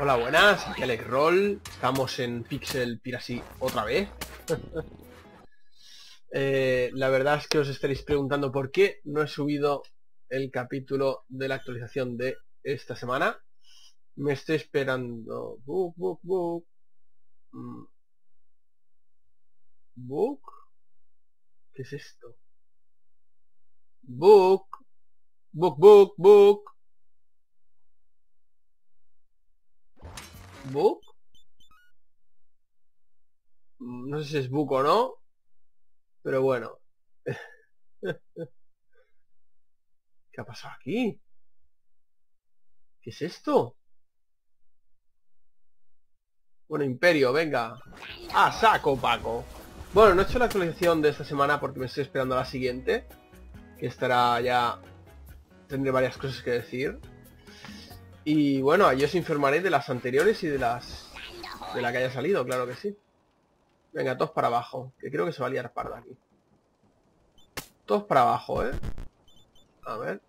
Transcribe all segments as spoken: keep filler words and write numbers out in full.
Hola, buenas, aquí Alex Roll. Estamos en Pixel Piracy otra vez. eh, la verdad es que os estaréis preguntando por qué no he subido el capítulo de la actualización de esta semana. Me estoy esperando... Book, book, book. Book. ¿Qué es esto? Book. Book, book, book. Book. No sé si es book o no, pero bueno. ¿Qué ha pasado aquí? ¿Qué es esto? Bueno, Imperio, venga. ¡A saco, Paco! Bueno, no he hecho la actualización de esta semana porque me estoy esperando a la siguiente, que estará ya... Tendré varias cosas que decir. Y bueno, ahí os informaré de las anteriores y de las... de la que haya salido, claro que sí. Venga, todos para abajo, que creo que se va a liar parda aquí. Todos para abajo, ¿eh? A ver...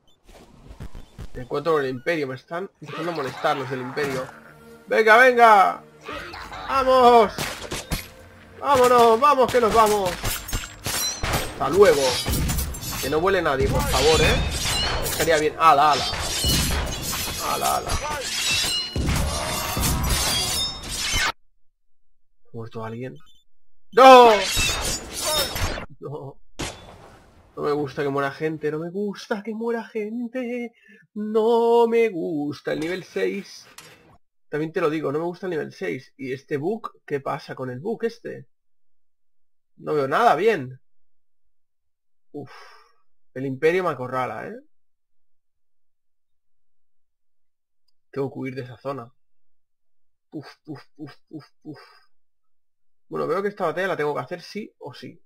Me encuentro con el Imperio, me están intentando molestar los del Imperio. ¡Venga, venga! ¡Vamos! ¡Vámonos! ¡Vamos que nos vamos! ¡Hasta luego! Que no vuele nadie, por favor, ¿eh? Estaría bien... ¡Hala, hala! ¡Hala, hala! ¿Ha muerto alguien? ¡No! ¡No! No me gusta que muera gente, no me gusta que muera gente. No me gusta el nivel seis. También te lo digo, no me gusta el nivel seis. ¿Y este bug? ¿Qué pasa con el bug este? No veo nada bien. Uf. El Imperio me acorrala, ¿eh? Tengo que huir de esa zona. Uf, uf, uf, uf, uf. Bueno, veo que esta batalla la tengo que hacer sí o sí.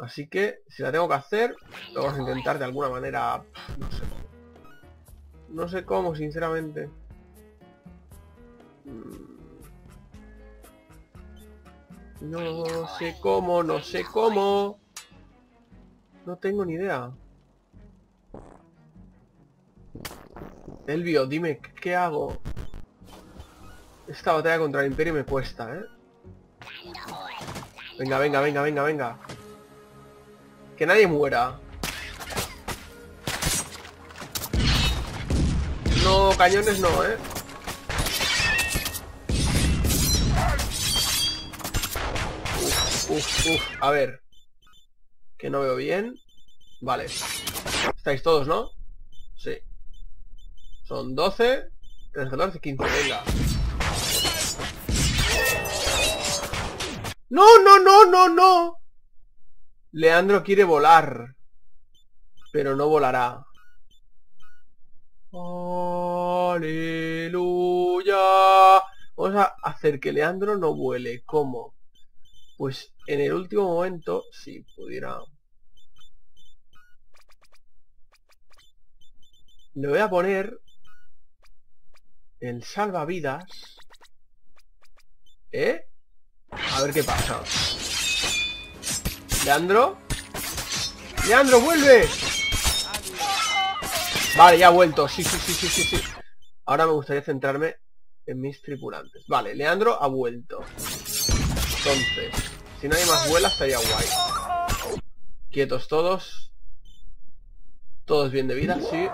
Así que, si la tengo que hacer, lo vamos a intentar de alguna manera... No sé cómo. No sé cómo, sinceramente. No sé cómo, no sé cómo. No tengo ni idea. Elvio, dime, ¿qué hago? Esta batalla contra el Imperio me cuesta, ¿eh? Venga, venga, venga, venga, venga. Que nadie muera. No, cañones no, ¿eh? Uf, uf, uf. A ver. Que no veo bien. Vale. Estáis todos, ¿no? Sí. Son doce. trece, catorce, quince. Venga. ¡No, no, no, no, no! Leandro quiere volar, pero no volará. ¡Aleluya! Vamos a hacer que Leandro no vuele. ¿Cómo? Pues en el último momento, si pudiera... Le voy a poner el salvavidas. ¿Eh? A ver qué pasa. Leandro, Leandro, vuelve. Vale, ya ha vuelto. Sí, sí, sí, sí, sí, sí. Ahora me gustaría centrarme en mis tripulantes. Vale, Leandro ha vuelto. Entonces, si nadie más vuela, estaría guay. Quietos todos. Todos bien de vida, sí.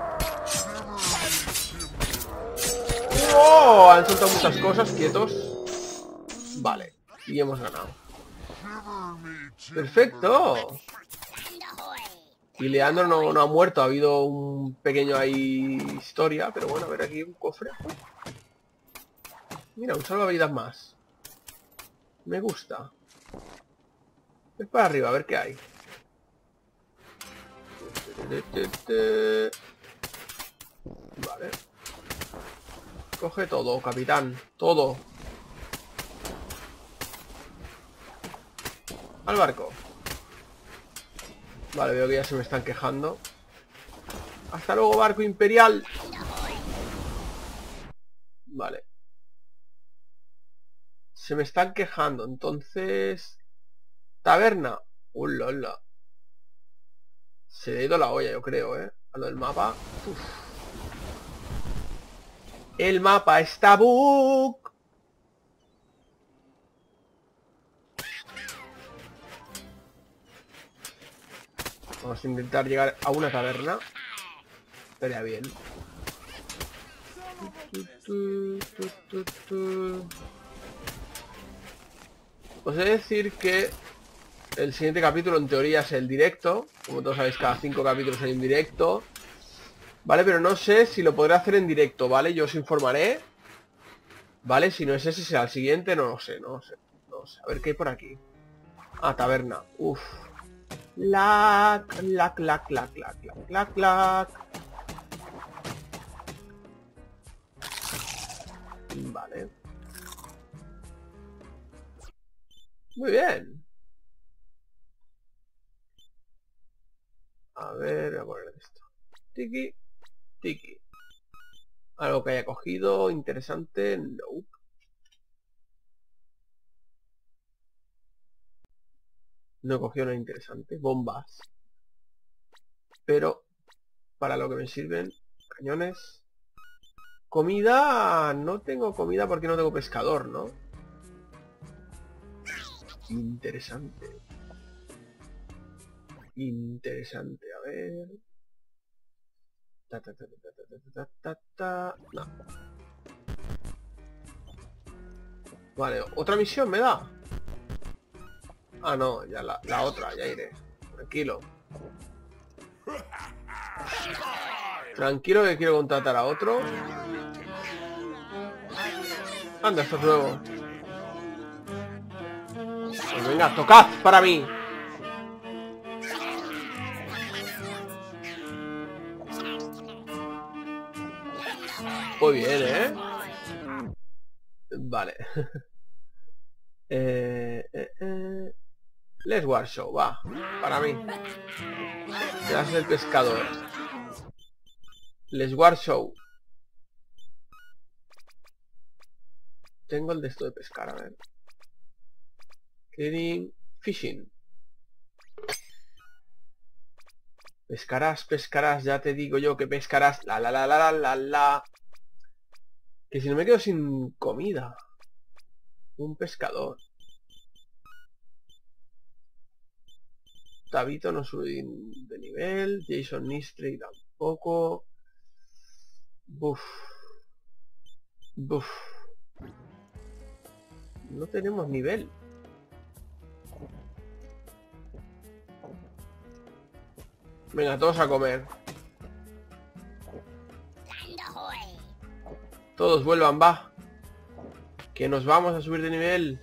¡Oh! Han soltado muchas cosas, quietos. Vale, y hemos ganado. ¡Perfecto! Y Leandro no, no ha muerto. Ha habido un pequeño ahí historia. Pero bueno, a ver aquí un cofre. Mira, un salvavidas más. Me gusta. Es para arriba, a ver qué hay. Vale. Coge todo, capitán. Todo. Al barco. Vale, veo que ya se me están quejando. Hasta luego, barco imperial. Vale. Se me están quejando, entonces... Taberna. Hola, hola. Se le ha ido la olla, yo creo, ¿eh? A lo del mapa. Uf. El mapa está bug. Vamos a intentar llegar a una taberna. Estaría bien. Os he de decir que el siguiente capítulo en teoría es el directo. Como todos sabéis, cada cinco capítulos hay un directo, ¿vale? Pero no sé si lo podré hacer en directo, ¿vale? Yo os informaré, ¿vale? Si no es ese, será el siguiente, no lo sé, no lo sé, no lo sé. A ver qué hay por aquí. Ah, taberna. Uff. Clac, clac, clac, clac, clac, clac, clac. Vale. Muy bien. A ver, voy a poner esto. Tiki, tiki. Algo que haya cogido interesante. No. No he cogido nada interesante. Bombas. Pero para lo que me sirven. Cañones. Comida. No tengo comida porque no tengo pescador, ¿no? Interesante. Interesante. A ver. Ta, ta, ta, ta, ta, ta, ta, ta. No. Vale, otra misión me da. Ah, no, ya la, la otra, ya iré. Tranquilo. Tranquilo que quiero contratar a otro. Anda, esto es nuevo. Pues venga, tocad para mí. Muy bien, ¿eh? Vale. eh, eh, eh. Les War Show, va, para mí. Te das el pescador. Les War Show. Tengo el de esto de pescar, a ver. Cleaning, fishing. Pescarás, pescarás, ya te digo yo que pescarás. La la la la la la la. Que si no me quedo sin comida. Un pescador. Tabito no subí de nivel. Jason Nistrey tampoco. Buf. Buf. No tenemos nivel. Venga, todos a comer. Todos vuelvan, va. Que nos vamos a subir de nivel.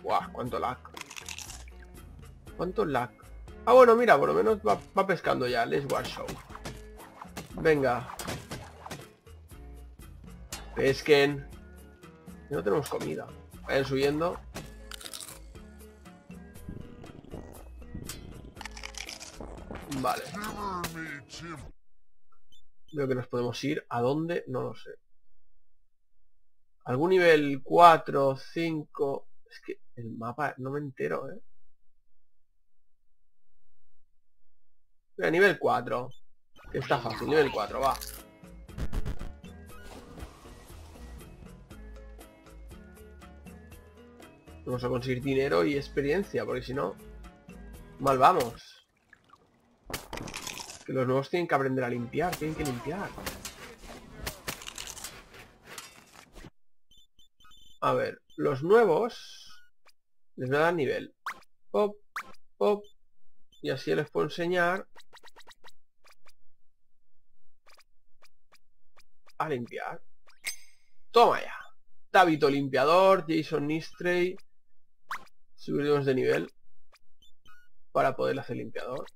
Buah, cuánto lag. ¿Cuánto lag? Ah, bueno, mira, por lo menos va, va pescando ya. Let's War Show. Venga. Pesquen. No tenemos comida. Vayan subiendo. Vale. Veo que nos podemos ir. ¿A dónde? No lo sé. Algún nivel cuatro, cinco... Es que el mapa no me entero, ¿eh? A nivel cuatro. Que está fácil, nivel cuatro, va. Vamos a conseguir dinero y experiencia, porque si no, mal vamos. Que los nuevos tienen que aprender a limpiar, tienen que limpiar. A ver, los nuevos les voy a dar nivel. Pop, pop. Y así les puedo enseñar a limpiar. Toma ya. Tabito limpiador, Jason Nistrey. Subiremos de nivel para poder hacer limpiador.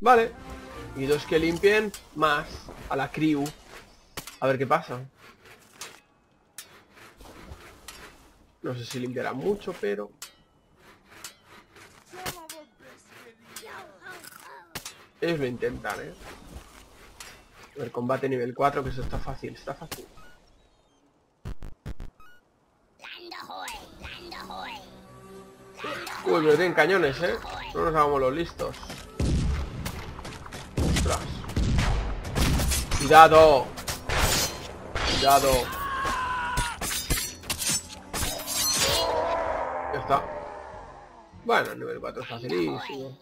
Vale. Y dos que limpien más a la crew. A ver qué pasa. No sé si limpiará mucho, pero... Ellos lo intentan, ¿eh? A ver, combate nivel cuatro, que eso está fácil, está fácil. Uy, pero tienen cañones, ¿eh? No nos hagamos los listos. Ostras. Cuidado. Cuidado. Ya está. Bueno, el nivel cuatro es facilísimo.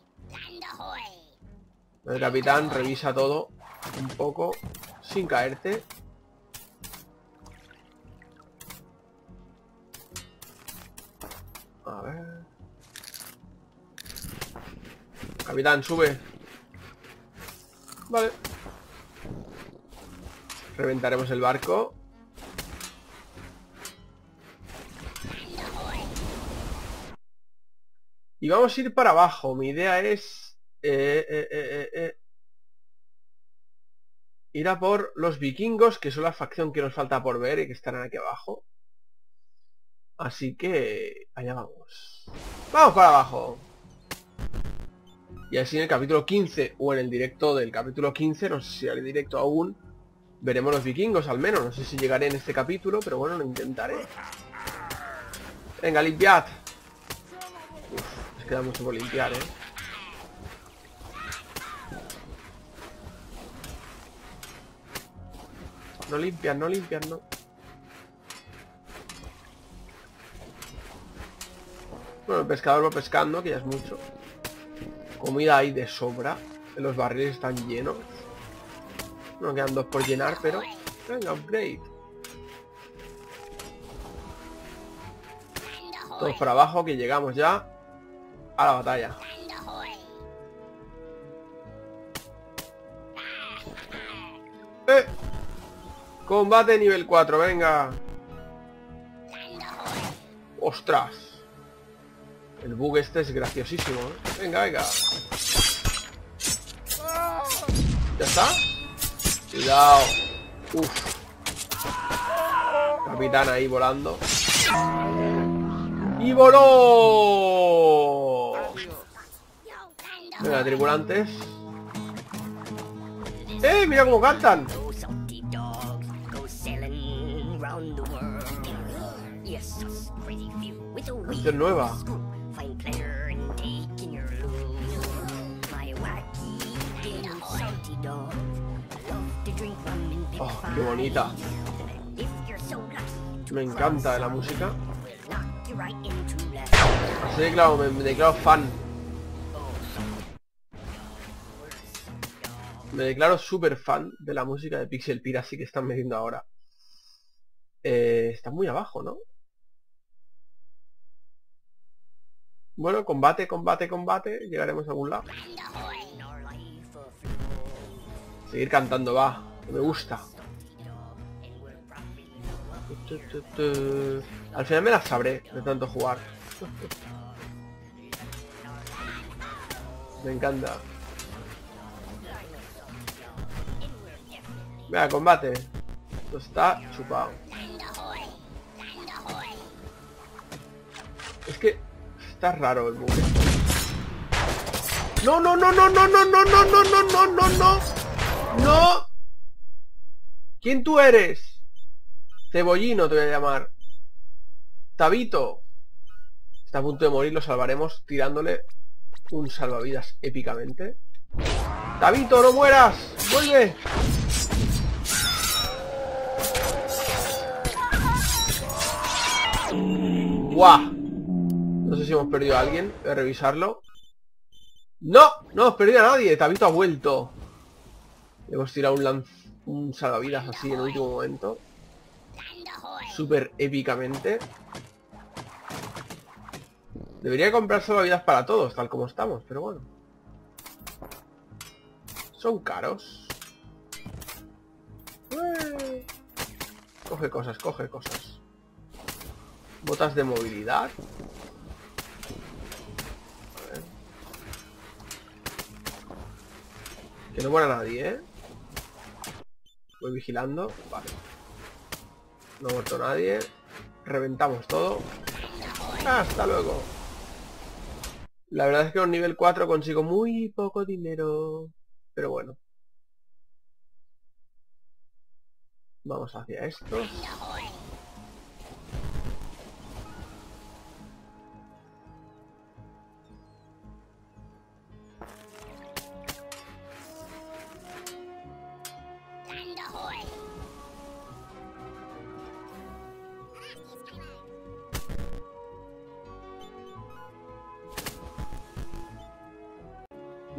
El capitán revisa todo un poco sin caerte. A ver. Capitán, sube. Vale. Reventaremos el barco. Y vamos a ir para abajo. Mi idea es eh, eh, eh, eh, ir a por los vikingos, que son la facción que nos falta por ver y que estarán aquí abajo. Así que allá vamos. Vamos para abajo. Y así en el capítulo quince, o en el directo del capítulo quince, no sé si haré directo aún, veremos los vikingos al menos. No sé si llegaré en este capítulo, pero bueno, lo intentaré. Venga, limpiad. Uf, nos queda mucho por limpiar, eh. No limpian, no limpian, no. Bueno, el pescador va pescando, que ya es mucho. Comida hay de sobra. Los barriles están llenos. No quedan dos por llenar, pero... Venga, upgrade. Todos para abajo, que llegamos ya a la batalla. ¡Eh! Combate nivel cuatro, venga. ¡Ostras! El bug este es graciosísimo, ¿eh? Venga, venga. ¿Ya está? Cuidado. Uf. Capitán ahí volando. ¡Y voló! Venga, tripulantes. ¡Eh! ¡Mira cómo cantan! Canción nueva. Oh, qué bonita. Me encanta la música. Sí, claro, me, me declaro fan. Me declaro súper fan de la música de Pixel Piracy que están metiendo ahora. Eh, está muy abajo, ¿no? Bueno, combate, combate, combate. Llegaremos a algún lado. Seguir cantando, va. Me gusta. Al final me las sabré de tanto jugar. Me encanta. Venga, combate. Esto está chupado. Es que está raro el bug. No, no, no, no, no, no, no, no, no, no, no, no, no. No. ¿Quién tú eres? Cebollino te voy a llamar. Tabito. Está a punto de morir, lo salvaremos tirándole un salvavidas épicamente. Tabito, no mueras. Vuelve. ¡Guau! No sé si hemos perdido a alguien. Voy a revisarlo. ¡No! No hemos perdido a nadie. Tabito ha vuelto. Le hemos tirado un lanz... un salvavidas así en el último momento. Súper épicamente. Debería comprar salvavidas para todos, tal como estamos, pero bueno. Son caros. Ué. Coge cosas, coge cosas. Botas de movilidad. A ver. Que no muera nadie, ¿eh? Voy vigilando, vale. No ha muerto nadie. Reventamos todo. ¡Hasta luego! La verdad es que con nivel cuatro consigo muy poco dinero. Pero bueno. Vamos hacia esto.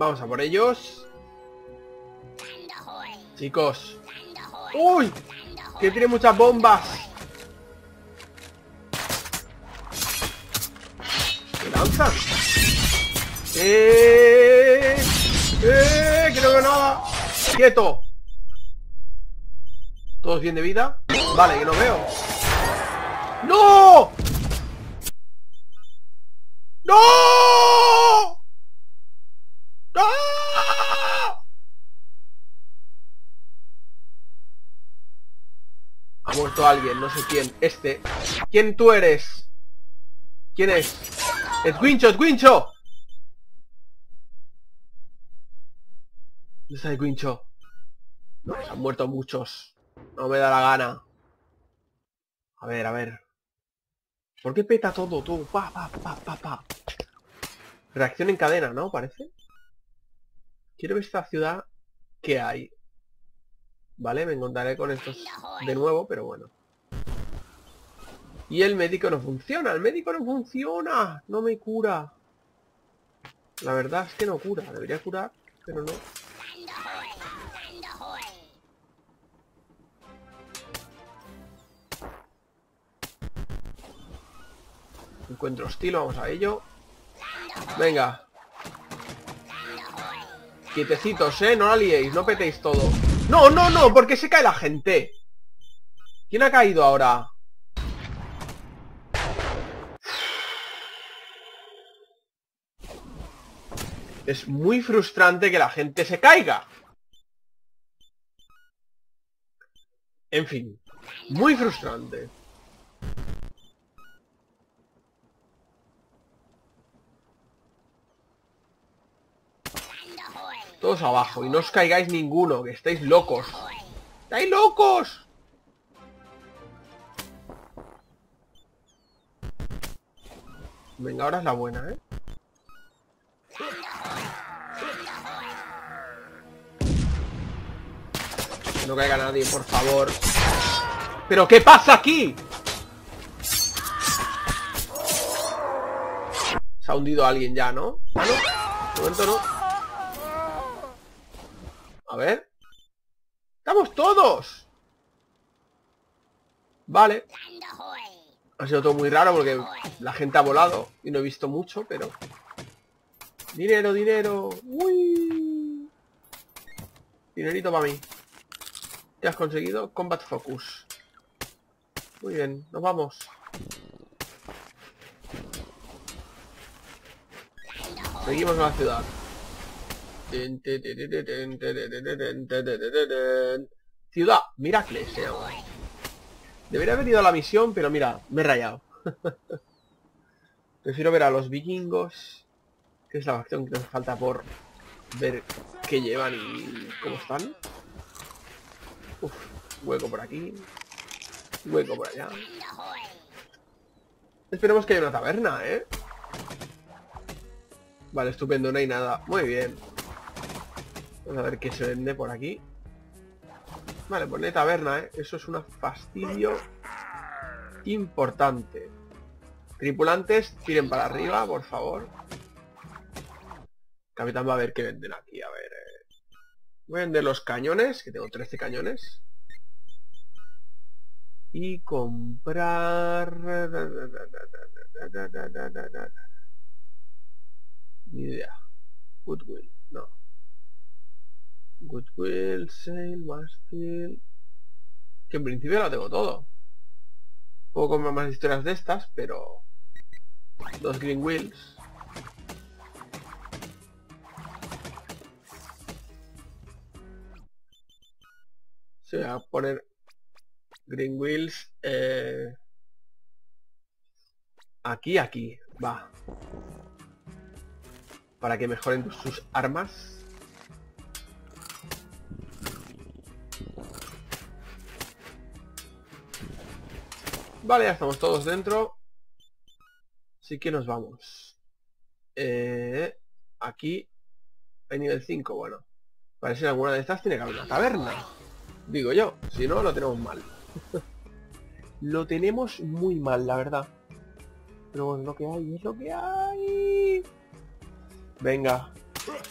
Vamos a por ellos. Chicos. ¡Uy! Que tiene muchas bombas. ¿Qué lanzan? ¡Eh! ¡Eh! ¡Que no veo nada! ¡Quieto! ¿Todos bien de vida? Vale, que no veo. ¡No! ¡No! ¡No! Ha muerto alguien, no sé quién. Este. ¿Quién tú eres? ¿Quién es? ¡Es Guincho, es Guincho! ¿Dónde está el Guincho? No, han muerto muchos. No me da la gana. A ver, a ver. ¿Por qué peta todo, tú? Pa, pa, pa, pa, pa. Reacción en cadena, ¿no? Parece. Quiero ver esta ciudad que hay. Vale, me encontraré con estos de nuevo, pero bueno. Y el médico no funciona. El médico no funciona. No me cura. La verdad es que no cura. Debería curar, pero no. Encuentro estilo, vamos a ello. Venga. Quietecitos, eh, no la liéis, no petéis todo. No, no, no, porque se cae la gente. ¿Quién ha caído ahora? Es muy frustrante que la gente se caiga. En fin, muy frustrante. Todos abajo, y no os caigáis ninguno, que estáis locos. ¡Estáis locos! Venga, ahora es la buena, ¿eh? Que no caiga nadie, por favor. ¿Pero qué pasa aquí? Se ha hundido alguien ya, ¿no? ¿Ah, no? De momento no. A ver. ¡Estamos todos! Vale. Ha sido todo muy raro porque la gente ha volado y no he visto mucho, pero... Dinero, dinero. Uy. Dinerito para mí. ¿Qué has conseguido? Combat Focus. Muy bien, nos vamos. Seguimos a la ciudad. Ciudad Miracle se llama. Debería haber ido a la misión, pero mira, me he rayado. Prefiero ver a los vikingos, que es la facción que nos falta por ver qué llevan y cómo están. Uf, hueco por aquí, hueco por allá. Esperemos que haya una taberna, ¿eh? Vale, estupendo, no hay nada. Muy bien. Vamos a ver qué se vende por aquí. Vale, pone taberna, ¿eh? Eso es un fastidio importante. Tripulantes, tiren para arriba, por favor. Capitán va a ver qué venden aquí. A ver, eh. voy a vender los cañones, que tengo trece cañones. Y comprar... Ni idea. Goodwill, no. Goodwill, Sale, Mástil... Que en principio lo tengo todo. Puedo comprar más historias de estas, pero... Dos Green Wheels. Se va a poner... Green Wheels... Eh... Aquí, aquí. Va. Para que mejoren sus armas. Vale, ya estamos todos dentro. Así que nos vamos. Eh, aquí hay nivel cinco, bueno. Para ser alguna de estas tiene que haber una taberna. Digo yo, si no, lo tenemos mal. Lo tenemos muy mal, la verdad. Pero bueno, lo que hay es lo que hay. Venga,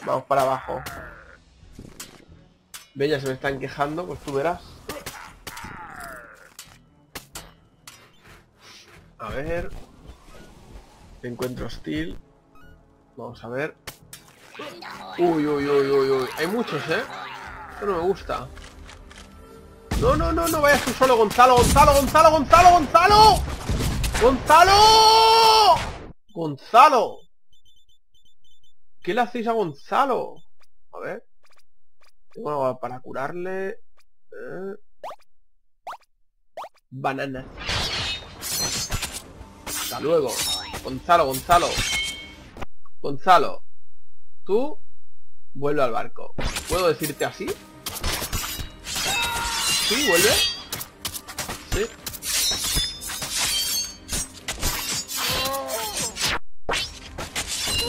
Vamos para abajo. Ve, ya se me están quejando, pues tú verás. A ver... Encuentro hostil. Vamos a ver. Uy, uy, uy, uy, uy. Hay muchos, ¿eh? Esto no me gusta. No, no, no, no vayas tú solo, Gonzalo, Gonzalo, Gonzalo, Gonzalo, Gonzalo. ¡Gonzalo! ¡Gonzalo! ¿Qué le hacéis a Gonzalo? A ver. Tengo algo para curarle. Eh... Banana. Hasta luego. Gonzalo, Gonzalo. Gonzalo. Tú vuelve al barco. ¿Puedo decirte así? ¿Sí? ¿Vuelve? Sí.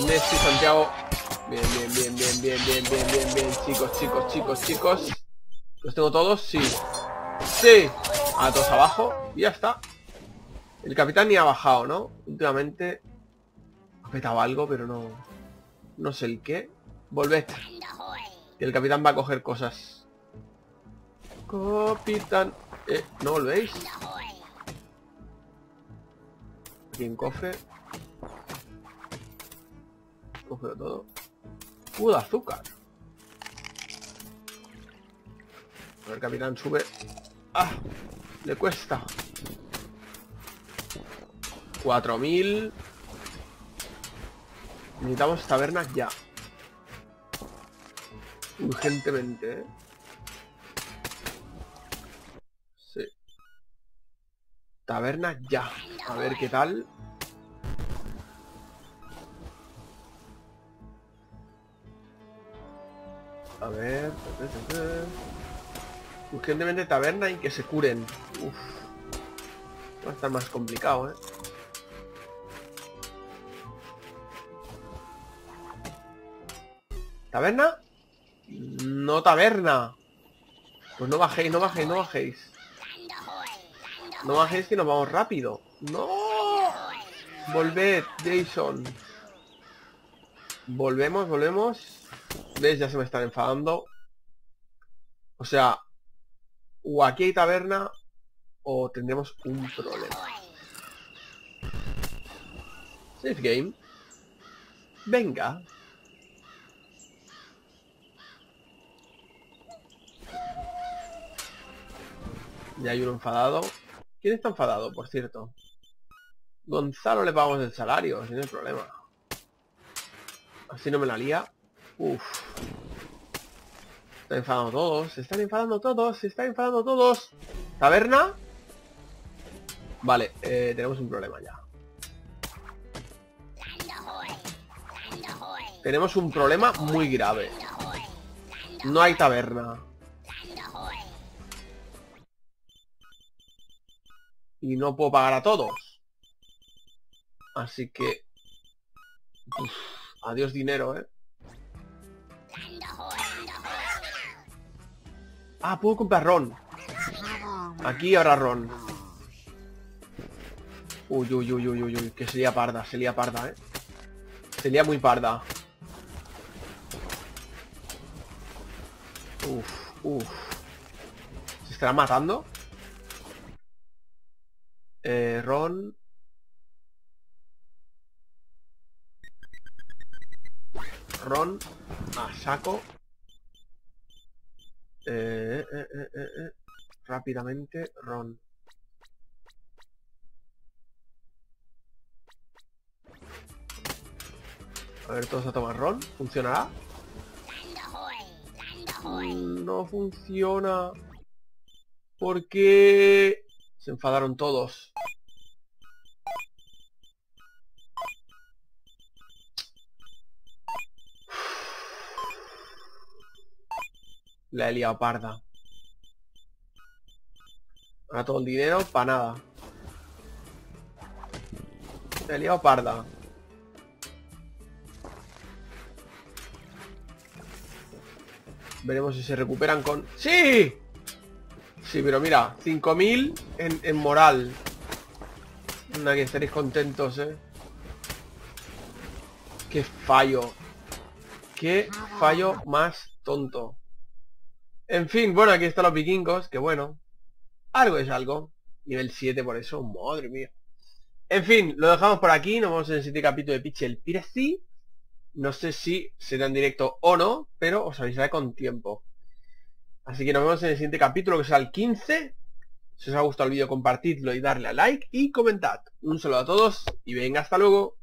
Nesti, Santiago. Bien, bien, bien, bien, bien, bien, bien, bien, bien. Chicos, chicos, chicos, chicos. ¿Los tengo todos? Sí. Sí. A todos abajo. Y ya está. El capitán ni ha bajado, ¿no? Últimamente ha petado algo, pero no... No sé el qué. Volved. Y el capitán va a coger cosas. Capitán... Eh, ¿no volvéis? Aquí en cofre. Cógelo todo. ¡Uh, de azúcar! A ver, capitán, sube. ¡Ah! Le cuesta. cuatro mil. Necesitamos tabernas ya. Urgentemente, ¿eh? Sí. Tabernas ya. A ver qué tal. A ver... Urgentemente taberna y que se curen. Uf. Va a estar más complicado, ¿eh? ¿Taberna? No taberna. Pues no bajéis, no bajéis, no bajéis. No bajéis que nos vamos rápido. ¡No! Volved, Jason. Volvemos, volvemos. ¿Ves? Ya se me están enfadando. O sea, o aquí hay taberna o tendremos un problema. Safe game. Venga. Ya hay uno enfadado. ¿Quién está enfadado, por cierto? Gonzalo le pagamos el salario, sin el problema. Así no me la lía. Uf. Están enfadando todos. Se están enfadando todos. Se están enfadando todos. ¿Taberna? Vale, eh, tenemos un problema ya. Tenemos un problema muy grave. No hay taberna. Y no puedo pagar a todos. Así que... Uf, adiós dinero, ¿eh? Ah, puedo comprar ron. Aquí ahora ron. Uy, uy, uy, uy, uy, uy. Que se lía parda, se lía parda, ¿eh? Se lía muy parda. Uf, uf. ¿Se estará matando? Eh, ron. Ron. A saco. Eh, eh, eh, eh, eh. Rápidamente. Ron. A ver, todos a tomar ron. ¿Funcionará? No funciona. Porque... Se enfadaron todos. La he liado parda. Ahora todo el dinero para nada. La he liado parda. Veremos si se recuperan con... ¡Sí! Sí, pero mira, cinco mil en, en moral. Nada, que estaréis contentos, ¿eh? ¡Qué fallo! Qué fallo más tonto. En fin, bueno, aquí están los vikingos, que bueno, algo es algo. Nivel siete por eso, madre mía. En fin, lo dejamos por aquí. Nos vemos en el siguiente capítulo de Pixel Piracy. No sé si será en directo o no, pero os avisaré con tiempo. Así que nos vemos en el siguiente capítulo, que será el quince. Si os ha gustado el vídeo, compartidlo y darle a like y comentad. Un saludo a todos y venga, hasta luego.